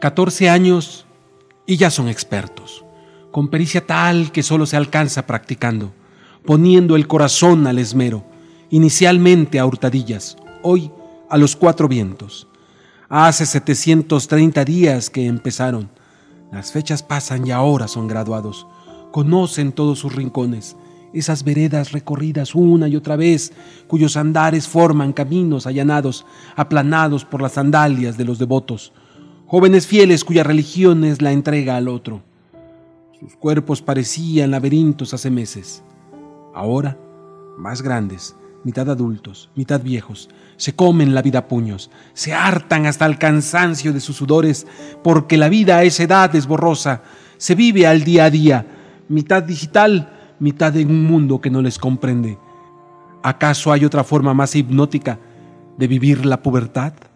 14 años y ya son expertos, con pericia tal que solo se alcanza practicando, poniendo el corazón al esmero, inicialmente a hurtadillas, hoy a los cuatro vientos. Hace 730 días que empezaron, las fechas pasan y ahora son graduados, conocen todos sus rincones, esas veredas recorridas una y otra vez, cuyos andares forman caminos allanados, aplanados por las sandalias de los devotos, jóvenes fieles cuya religión es la entrega al otro. Sus cuerpos parecían laberintos hace meses. Ahora, más grandes, mitad adultos, mitad viejos, se comen la vida a puños, se hartan hasta el cansancio de sus sudores, porque la vida a esa edad es borrosa, se vive al día a día, mitad digital, mitad en un mundo que no les comprende. ¿Acaso hay otra forma más hipnótica de vivir la pubertad?